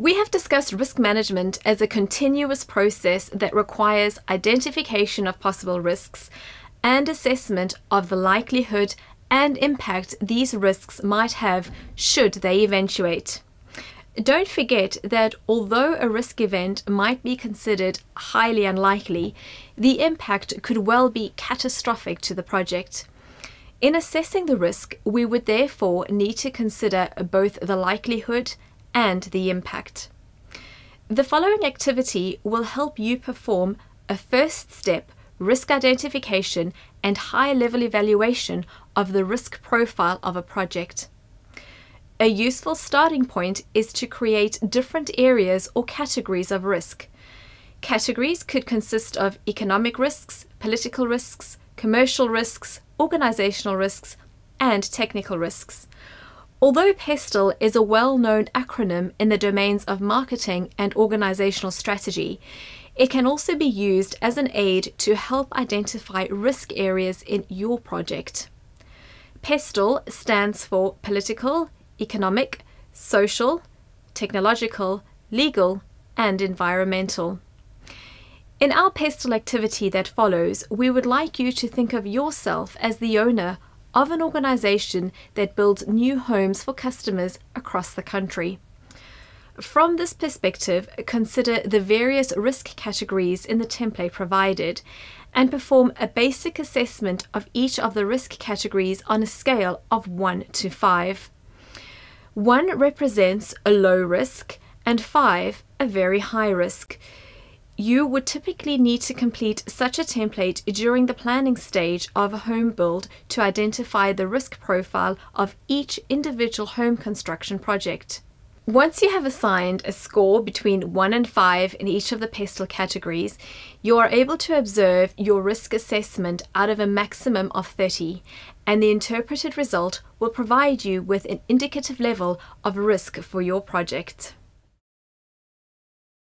We have discussed risk management as a continuous process that requires identification of possible risks and assessment of the likelihood and impact these risks might have should they eventuate. Don't forget that although a risk event might be considered highly unlikely, the impact could well be catastrophic to the project. In assessing the risk, we would therefore need to consider both the likelihood and the impact. The following activity will help you perform a first step risk identification and high-level evaluation of the risk profile of a project. A useful starting point is to create different areas or categories of risk. Categories could consist of economic risks, political risks, commercial risks, organizational risks, and technical risks. Although PESTEL is a well-known acronym in the domains of marketing and organizational strategy, it can also be used as an aid to help identify risk areas in your project. PESTEL stands for political, economic, social, technological, legal, and environmental. In our PESTEL activity that follows, we would like you to think of yourself as the owner of an organization that builds new homes for customers across the country. From this perspective, consider the various risk categories in the template provided and perform a basic assessment of each of the risk categories on a scale of 1 to 5. 1 represents a low risk and 5 a very high risk. You would typically need to complete such a template during the planning stage of a home build to identify the risk profile of each individual home construction project. Once you have assigned a score between 1 and 5 in each of the PESTEL categories, you are able to observe your risk assessment out of a maximum of 30, and the interpreted result will provide you with an indicative level of risk for your project.